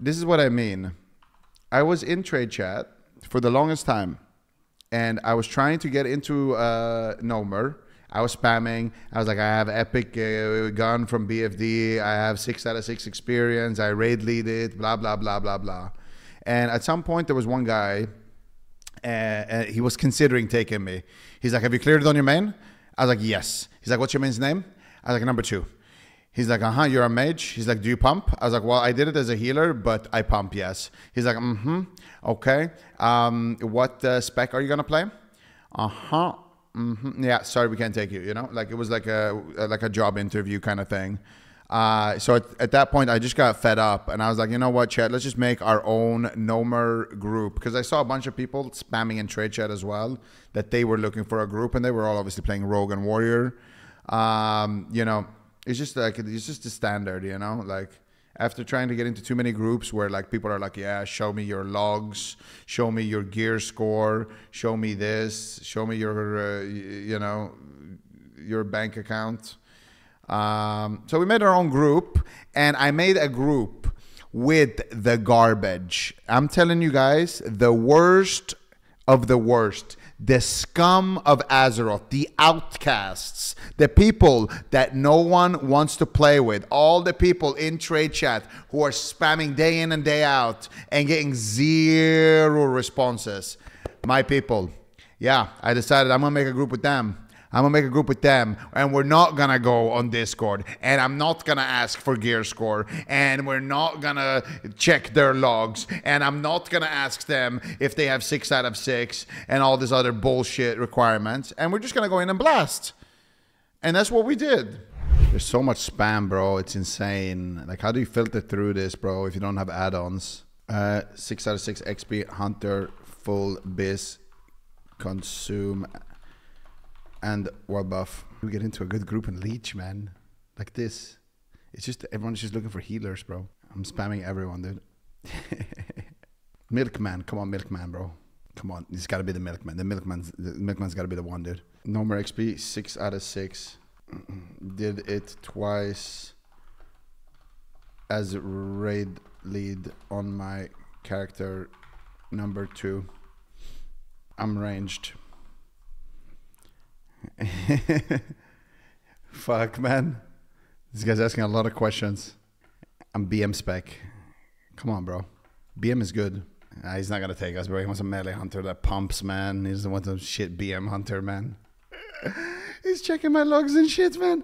this is what I mean. I was in trade chat for the longest time, and I was trying to get into Gnomer. I was spamming. I was like, I have epic gun from BFD. I have 6 out of 6 experience. I raid lead it, blah, blah, blah, blah, blah. And at some point, there was one guy, and he was considering taking me. He's like, have you cleared it on your main? I was like, yes. He's like, what's your main's name? I was like, number 2. He's like, uh-huh, you're a mage. He's like, do you pump? I was like, well, I did it as a healer, but I pump, yes. He's like, mm-hmm, okay. What spec are you going to play? Uh-huh. Mm-hmm. Yeah, sorry, we can't take you, you know? Like, it was like a job interview kind of thing. So at that point, I just got fed up. And I was like, you know what, chat? Let's just make our own Gnomer group. Because I saw a bunch of people spamming in trade chat as well, that they were looking for a group. And they were all obviously playing Rogue and Warrior. You know, it's just like, it's just the standard, you know? Like, after trying to get into too many groups where like people are like, yeah, show me your logs, show me your gear score, show me this, show me your, you know, your bank account. So we made our own group, and I made a group with the garbage. I'm telling you guys, the worst of the worst. The scum of Azeroth, the outcasts, the people that no one wants to play with, all the people in trade chat who are spamming day in and day out and getting 0 responses. My people, yeah, I decided I'm going to make a group with them. I'm going to make a group with them, and we're not going to go on Discord, and I'm not going to ask for gear score, and we're not going to check their logs, and I'm not going to ask them if they have 6 out of 6 and all this other bullshit requirements, and we're just going to go in and blast. And that's what we did. There's so much spam, bro. It's insane. Like, how do you filter through this, bro, if you don't have add-ons? 6 out of 6 XP, Hunter, full, Biz, consume, and what buff. We get into a good group and leech, man. Like this. It's just, everyone's just looking for healers, bro. I'm spamming everyone, dude. Milkman, come on, Milkman, bro. Come on, it's gotta be the Milkman. The Milkman's gotta be the one, dude. No more XP, 6 out of 6. Did it twice as raid lead on my character, number 2. I'm ranged. Fuck, man, this guy's asking a lot of questions. I'm BM spec. Come on, bro. BM is good. He's not gonna take us, bro. He wants a melee hunter that pumps, man. He doesn't want some shit BM hunter, man. He's checking my logs and shit, man.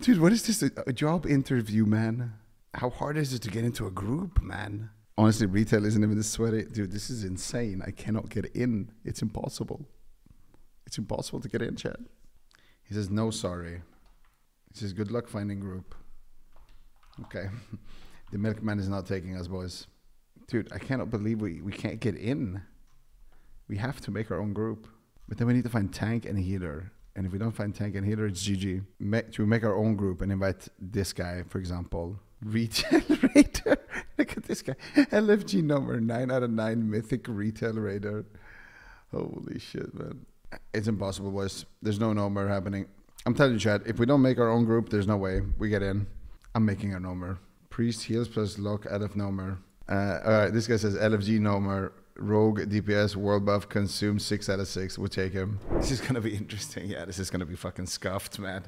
Dude, what is this, a job interview, man? How hard is it to get into a group, man? Honestly, retail isn't even this sweaty, dude. This is insane. I cannot get in. It's impossible. It's impossible to get in, chat. He says, no, sorry. He says, good luck finding group. Okay. The Milkman is not taking us, boys. Dude, I cannot believe we can't get in. We have to make our own group. But then we need to find tank and healer. And if we don't find tank and healer, it's GG. To make our own group and invite this guy, for example. Retail Raider. Look at this guy. LFG number 9 out of 9 mythic retail raider. Holy shit, man. It's impossible, boys. There's no Gnomer happening. I'm telling you, chat, if we don't make our own group, there's no way we get in. I'm making a Gnomer. Priest heals plus luck out of Gnomer. Alright, this guy says LFG Gnomer. Rogue DPS world buff consume 6 out of 6. We'll take him. This is gonna be interesting. Yeah, this is gonna be fucking scuffed, man.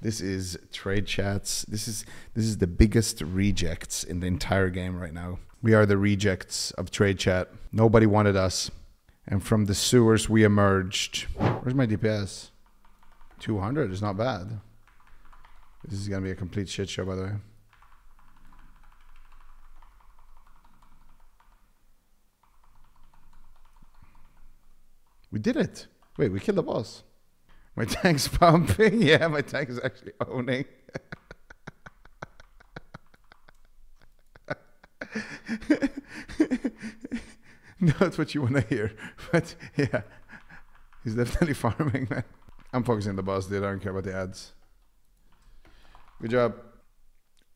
This is trade chats. This is the biggest rejects in the entire game right now. We are the rejects of trade chat. Nobody wanted us. And from the sewers we emerged. Where's my DPS? 200 is not bad. This is gonna be a complete shit show, by the way. We did it. Wait, we killed the boss. My tank's pumping. Yeah, my tank is actually owning. No, that's what you want to hear. But yeah, he's definitely farming, man. I'm focusing on the boss, dude. I don't care about the ads. Good job.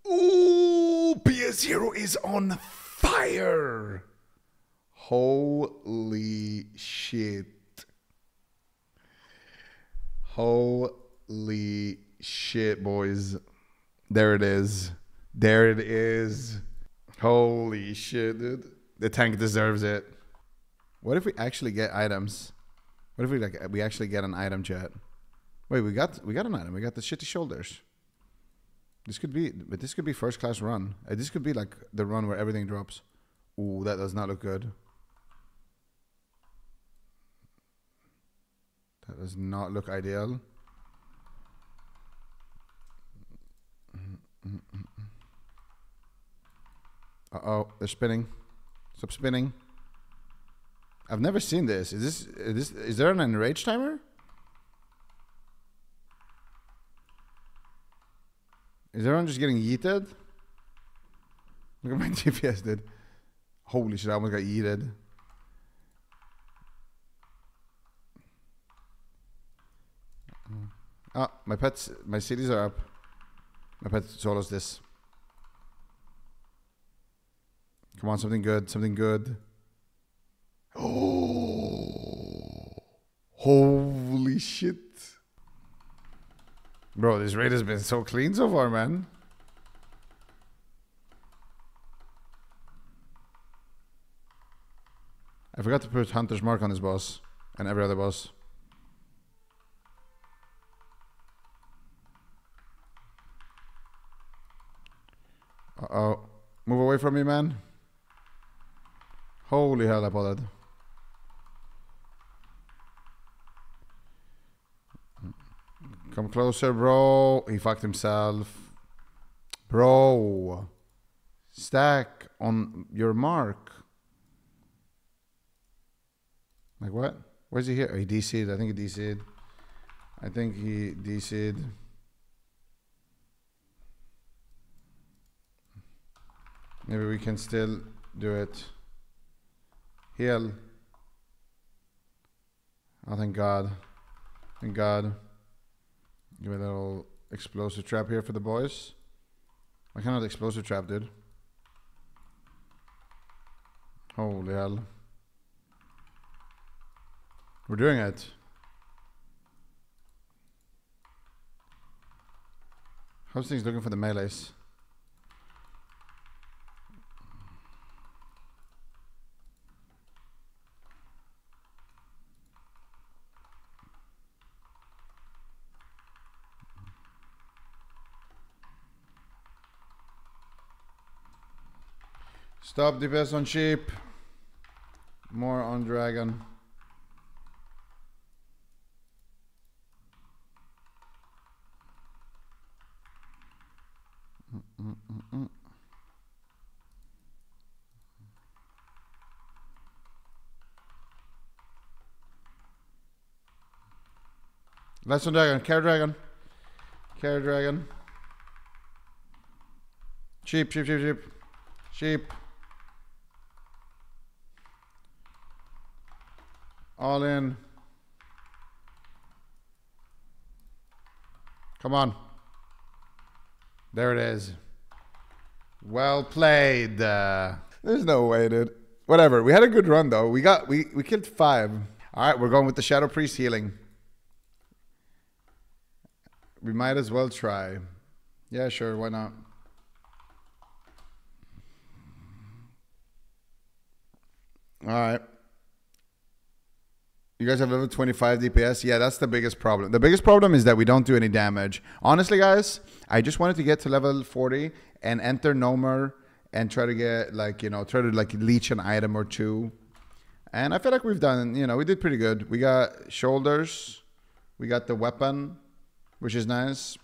Ooh, PS0 is on fire. Holy shit. Holy shit, boys. There it is. There it is. Holy shit, dude. The tank deserves it. What if we actually get items? What if we actually get an item, chat? Wait, we got an item. We got the shitty shoulders. This could be, but this could be first class run. This could be like the run where everything drops. Ooh, that does not look good. That does not look ideal. Uh-oh, they're spinning. Stop spinning. I've never seen this. Is there an enrage timer? Is everyone just getting yeeted? Look at my GPS, dude. Holy shit, I almost got yeeted. Ah, my cities are up. My pet solos this. Come on, something good, something good. Oh, holy shit. Bro, this raid has been so clean so far, man. I forgot to put Hunter's Mark on this boss and every other boss. Uh-oh. Move away from me, man. Holy hell, I bothered. Come closer, bro. He fucked himself. Bro. Stack on your mark. Like what? Where's he here? Oh, he DC'd. I think he DC'd. I think he DC'd. Maybe we can still do it. Heal. Oh, thank God. Thank God. Give a little explosive trap here for the boys. I cannot explosive trap, dude. Holy hell. We're doing it. How's things looking for the melees? Stop DPS on sheep. More on dragon. Less on dragon. Care dragon. Care dragon. Sheep, sheep, sheep, sheep. Sheep. All in. Come on. There it is. Well played. There's no way, dude. Whatever. We had a good run, though. We killed 5. All right, we're going with the Shadow Priest healing. We might as well try. Yeah, sure. Why not? All right. You guys have level 25 DPS? Yeah, that's the biggest problem. The biggest problem is that we don't do any damage. Honestly, guys, I just wanted to get to level 40 and enter Gnomer and try to get, like, you know, try to, like, leech an item or two. And I feel like we've done, you know, we did pretty good. We got shoulders. We got the weapon, which is nice.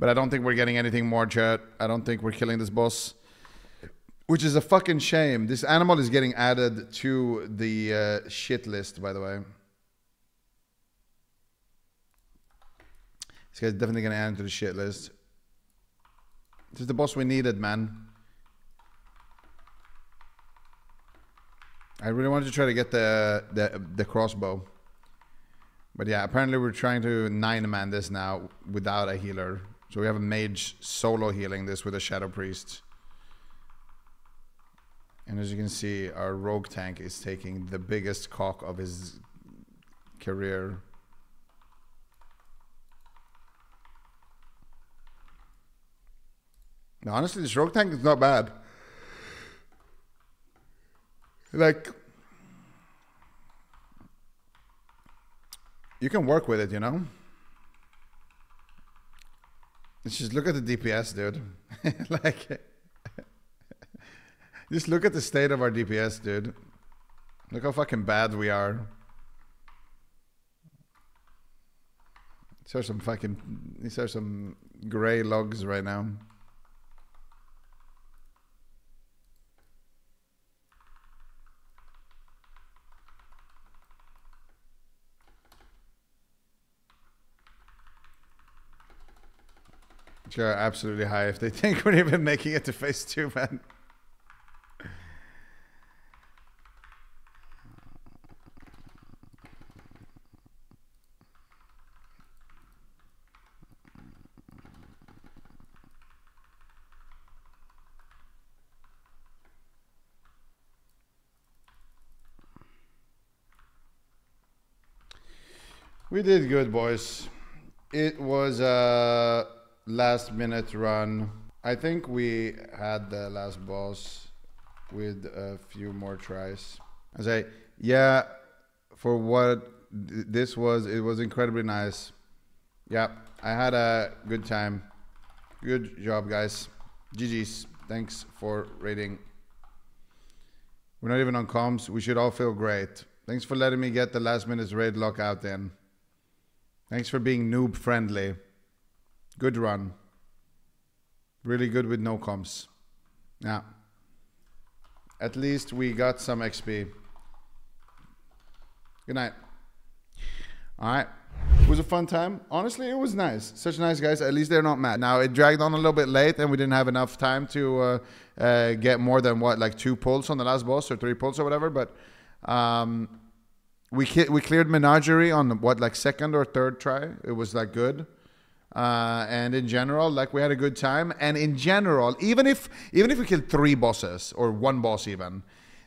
But I don't think we're getting anything more, chat. I don't think we're killing this boss. Which is a fucking shame. This animal is getting added to the shit list, by the way. This guy's definitely gonna add to the shit list. This is the boss we needed, man. I really wanted to try to get the crossbow. But yeah, apparently we're trying to 9-man this now without a healer. So we have a mage solo healing this with a Shadow Priest. And as you can see, our rogue tank is taking the biggest cock of his career. Now, honestly, this rogue tank is not bad. like, you can work with it, you know? Just look at the DPS, dude. Like, just look at the state of our DPS, dude. Look how fucking bad we are. These are some gray logs right now. Sure, absolutely high if they think we're even making it to phase two, man. We did good, boys. It was last minute run. I think we had the last boss with a few more tries. I say, yeah, for what this was, it was incredibly nice. Yeah, I had a good time. Good job, guys. GG's. Thanks for raiding. We're not even on comms. We should all feel great. Thanks for letting me get the last minute raid lockout in. Thanks for being noob friendly. Good run. Really good with no comms. Yeah. At least we got some XP. Good night. Alright. It was a fun time. Honestly, it was nice. Such nice guys. At least they're not mad. Now, it dragged on a little bit late and we didn't have enough time to get more than, what, like 2 pulls on the last boss or 3 pulls or whatever. But we cleared Menagerie on, what, like 2nd or 3rd try. It was, like, good. And in general, like, we had a good time. And in general, even if we killed 3 bosses or 1 boss even,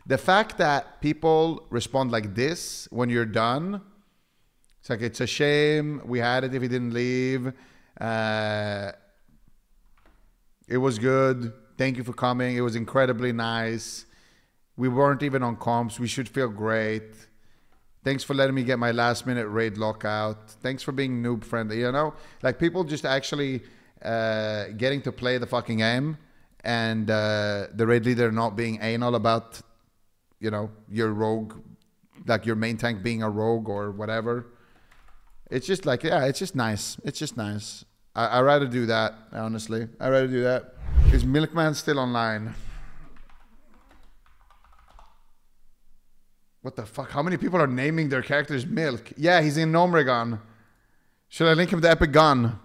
the fact that people respond like this when you're done, it's like, it's a shame we had it if he didn't leave. It was good. Thank you for coming. It was incredibly nice. We weren't even on comps. We should feel great. Thanks for letting me get my last minute raid lockout. Thanks for being noob friendly, you know? Like, people just actually getting to play the fucking game and the raid leader not being anal about, you know, your rogue, like your main tank being a rogue or whatever. It's just like, yeah, it's just nice. It's just nice. I'd rather do that, honestly. I'd rather do that. Is Milkman still online? What the fuck? How many people are naming their characters Milk? Yeah, he's in Gnomeregan. Should I link him to Epic Gun?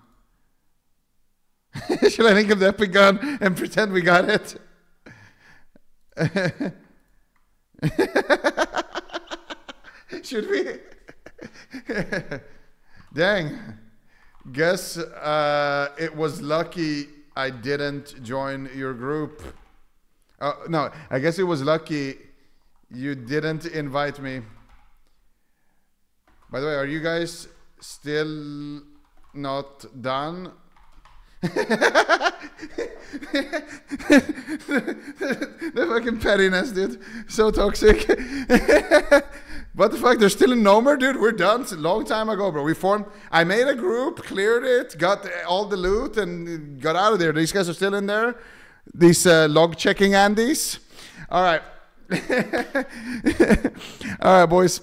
Should I link him to Epic Gun and pretend we got it? Should we? Dang. Guess it was lucky I didn't join your group. Oh, no, I guess it was lucky you didn't invite me. By the way, are you guys still not done? The fucking pettiness, dude. So toxic. What the fuck? There's still a Gnomer, dude? We're done. It's a long time ago, bro. We formed... I made a group, cleared it, got all the loot, and got out of there. These guys are still in there? These log-checking Andes? All right. All right, boys.